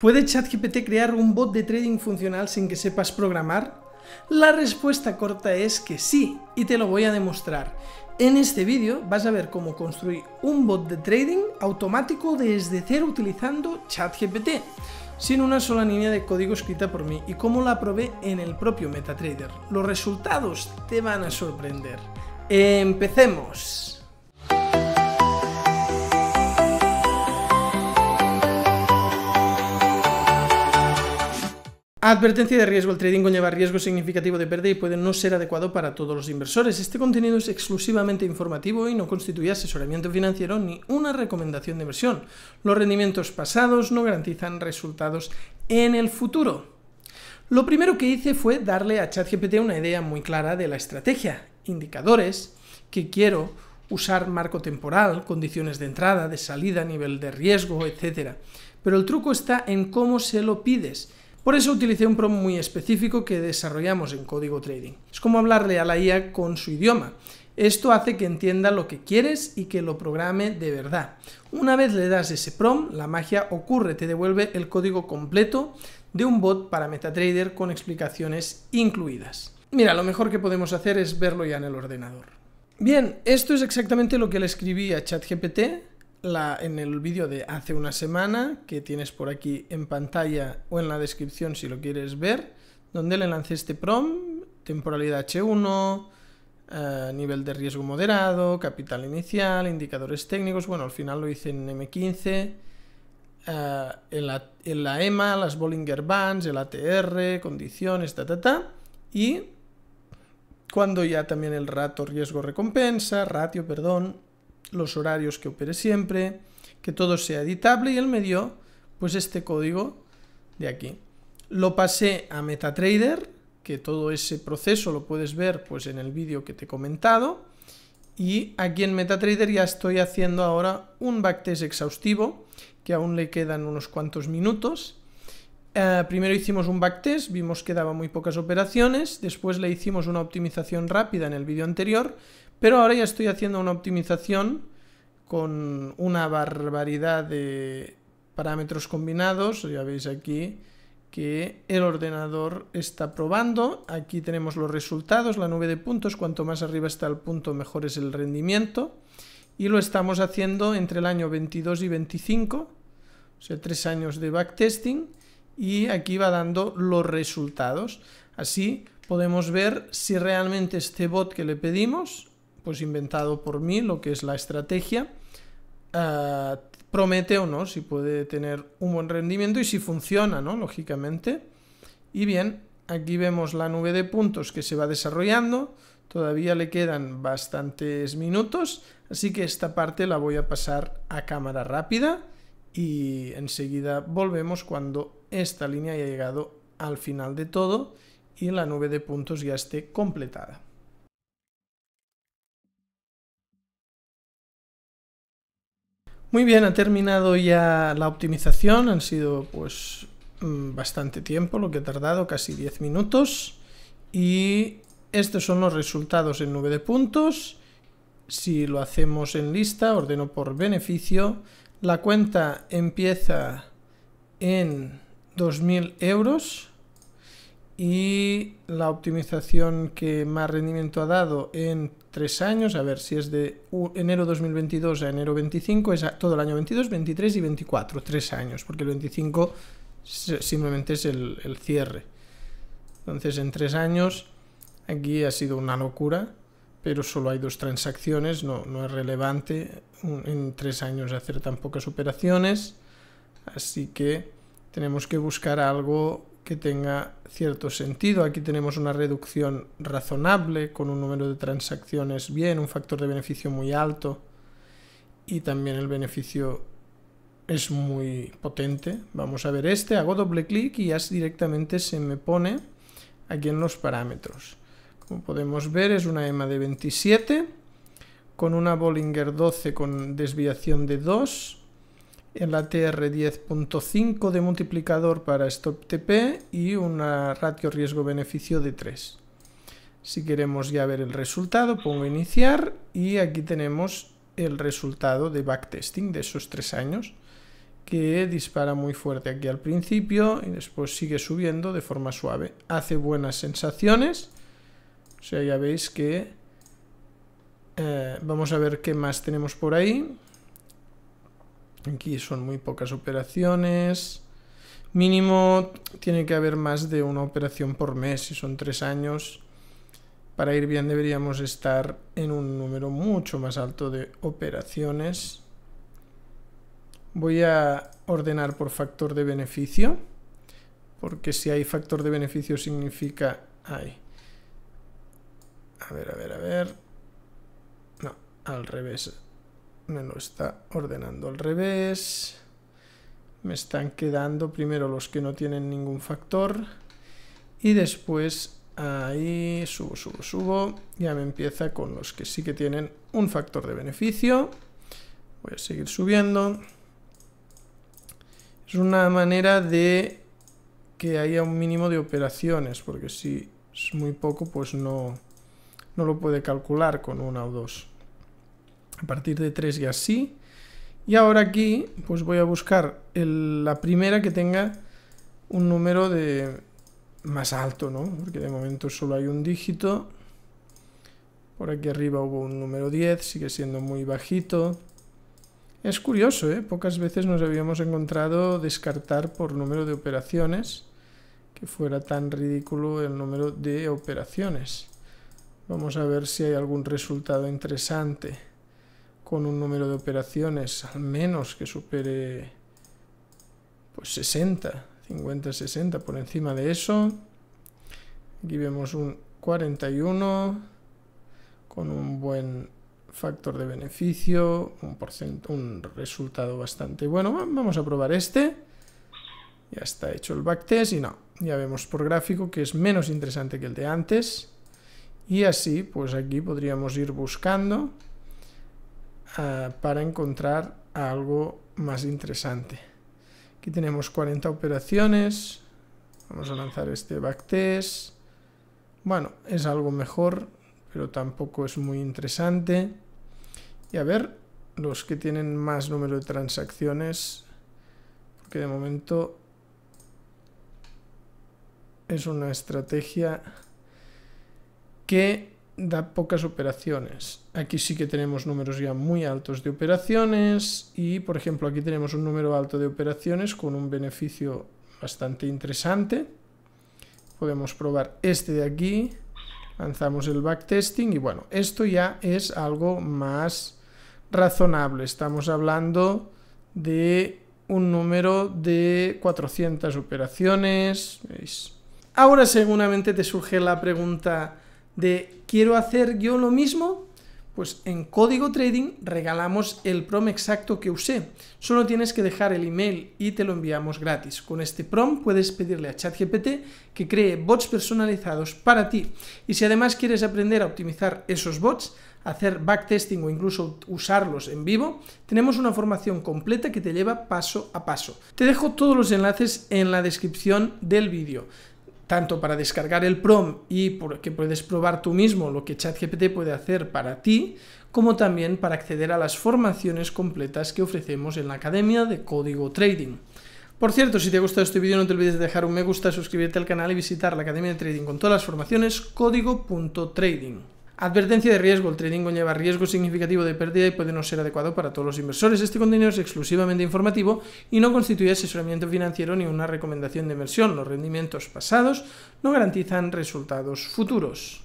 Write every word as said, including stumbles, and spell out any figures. ¿Puede ChatGPT crear un bot de trading funcional sin que sepas programar? La respuesta corta es que sí, y te lo voy a demostrar. En este vídeo vas a ver cómo construir un bot de trading automático desde cero utilizando ChatGPT, sin una sola línea de código escrita por mí, y cómo la probé en el propio MetaTrader. Los resultados te van a sorprender. ¡Empecemos! Advertencia de riesgo. El trading conlleva riesgo significativo de pérdida y puede no ser adecuado para todos los inversores. Este contenido es exclusivamente informativo y no constituye asesoramiento financiero ni una recomendación de inversión. Los rendimientos pasados no garantizan resultados en el futuro. Lo primero que hice fue darle a ChatGPT una idea muy clara de la estrategia, indicadores que quiero usar, marco temporal, condiciones de entrada, de salida, nivel de riesgo, etcétera. Pero el truco está en cómo se lo pides. Por eso utilicé un prompt muy específico que desarrollamos en Código Trading. Es como hablarle a la I A con su idioma. Esto hace que entienda lo que quieres y que lo programe de verdad. Una vez le das ese prompt, la magia ocurre, te devuelve el código completo de un bot para MetaTrader con explicaciones incluidas. Mira, lo mejor que podemos hacer es verlo ya en el ordenador. Bien, esto es exactamente lo que le escribí a ChatGPT La, en el vídeo de hace una semana, que tienes por aquí en pantalla o en la descripción si lo quieres ver, donde le lancé este prompt: temporalidad H uno, eh, nivel de riesgo moderado, capital inicial, indicadores técnicos. Bueno, al final lo hice en M quince, eh, en, la, en la E M A, las Bollinger Bands, el A T R, condiciones, ta ta ta, y cuando ya también el rato riesgo-recompensa, ratio, perdón, los horarios que opere siempre, que todo sea editable, y él me dio pues este código de aquí. Lo pasé a MetaTrader, que todo ese proceso lo puedes ver pues en el vídeo que te he comentado, y aquí en MetaTrader ya estoy haciendo ahora un backtest exhaustivo, que aún le quedan unos cuantos minutos. Eh, primero hicimos un backtest, vimos que daba muy pocas operaciones, después le hicimos una optimización rápida en el vídeo anterior, pero ahora ya estoy haciendo una optimización con una barbaridad de parámetros combinados. Ya veis aquí que el ordenador está probando. Aquí tenemos los resultados, la nube de puntos. Cuanto más arriba está el punto, mejor es el rendimiento. Y lo estamos haciendo entre el año veintidós y veinticinco, o sea, tres años de backtesting. Y aquí va dando los resultados. Así podemos ver si realmente este bot que le pedimos, pues inventado por mí, lo que es la estrategia, uh, promete o no, si puede tener un buen rendimiento y si funciona, ¿no? Lógicamente. Y bien, aquí vemos la nube de puntos que se va desarrollando. Todavía le quedan bastantes minutos, así que esta parte la voy a pasar a cámara rápida y enseguida volvemos cuando esta línea haya llegado al final de todo y la nube de puntos ya esté completada. Muy bien, ha terminado ya la optimización, han sido pues bastante tiempo lo que ha tardado, casi diez minutos, y estos son los resultados en nube de puntos. Si lo hacemos en lista, ordeno por beneficio, la cuenta empieza en dos mil euros, y la optimización que más rendimiento ha dado en tres años, a ver si es de enero dos mil veintidós a enero veinticinco, es todo el año veintidós, veintitrés y veinticuatro, tres años, porque el veinticinco simplemente es el, el cierre. Entonces en tres años, aquí ha sido una locura, pero solo hay dos transacciones, no, no es relevante en tres años hacer tan pocas operaciones, así que tenemos que buscar algo que tenga cierto sentido. Aquí tenemos una reducción razonable con un número de transacciones bien, un factor de beneficio muy alto, y también el beneficio es muy potente. Vamos a ver este, hago doble clic y ya directamente se me pone aquí en los parámetros. Como podemos ver, es una E M A de veintisiete con una Bollinger doce con desviación de dos, el A T R diez punto cinco de multiplicador para Stop T P y una ratio riesgo-beneficio de tres. Si queremos ya ver el resultado, pongo iniciar y aquí tenemos el resultado de backtesting de esos tres años, que dispara muy fuerte aquí al principio y después sigue subiendo de forma suave. Hace buenas sensaciones. O sea, ya veis que... Eh, vamos a ver qué más tenemos por ahí. Aquí son muy pocas operaciones. Mínimo tiene que haber más de una operación por mes, si son tres años. Para ir bien deberíamos estar en un número mucho más alto de operaciones. Voy a ordenar por factor de beneficio, porque si hay factor de beneficio significa... Ay. A ver, a ver, a ver... No, al revés. Me lo está ordenando al revés. Me están quedando primero los que no tienen ningún factor. Y después ahí subo, subo, subo. Ya me empieza con los que sí que tienen un factor de beneficio. Voy a seguir subiendo. Es una manera de que haya un mínimo de operaciones, porque si es muy poco, pues no, no lo puede calcular con una o dos. A partir de tres ya sí. Y ahora aquí, pues voy a buscar el, la primera que tenga un número de más alto, ¿no? Porque de momento solo hay un dígito. Por aquí arriba hubo un número diez, sigue siendo muy bajito. Es curioso, ¿eh? Pocas veces nos habíamos encontrado descartar por número de operaciones, que fuera tan ridículo el número de operaciones. Vamos a ver si hay algún resultado interesante con un número de operaciones al menos que supere pues sesenta, cincuenta, sesenta, por encima de eso. Aquí vemos un cuarenta y uno con un buen factor de beneficio, un, porcent un resultado bastante bueno. Vamos a probar este. Ya está hecho el backtest y no, ya vemos por gráfico que es menos interesante que el de antes. Y así, pues aquí podríamos ir buscando para encontrar algo más interesante. Aquí tenemos cuarenta operaciones. Vamos a lanzar este backtest. Bueno, es algo mejor, pero tampoco es muy interesante. Y a ver, los que tienen más número de transacciones, porque de momento es una estrategia que da pocas operaciones. Aquí sí que tenemos números ya muy altos de operaciones y, por ejemplo, aquí tenemos un número alto de operaciones con un beneficio bastante interesante. Podemos probar este de aquí, lanzamos el backtesting y, bueno, esto ya es algo más razonable. Estamos hablando de un número de cuatrocientas operaciones. ¿Veis? Ahora seguramente te surge la pregunta de ¿quiero hacer yo lo mismo? Pues en Código Trading regalamos el prompt exacto que usé. Solo tienes que dejar el email y te lo enviamos gratis. Con este prompt puedes pedirle a ChatGPT que cree bots personalizados para ti. Y si además quieres aprender a optimizar esos bots, hacer backtesting o incluso usarlos en vivo, tenemos una formación completa que te lleva paso a paso. Te dejo todos los enlaces en la descripción del vídeo, tanto para descargar el prompt y porque puedes probar tú mismo lo que ChatGPT puede hacer para ti, como también para acceder a las formaciones completas que ofrecemos en la Academia de Código Trading. Por cierto, si te ha gustado este vídeo no te olvides de dejar un me gusta, suscribirte al canal y visitar la Academia de Trading con todas las formaciones código punto trading. Advertencia de riesgo. El trading conlleva riesgo significativo de pérdida y puede no ser adecuado para todos los inversores. Este contenido es exclusivamente informativo y no constituye asesoramiento financiero ni una recomendación de inversión. Los rendimientos pasados no garantizan resultados futuros.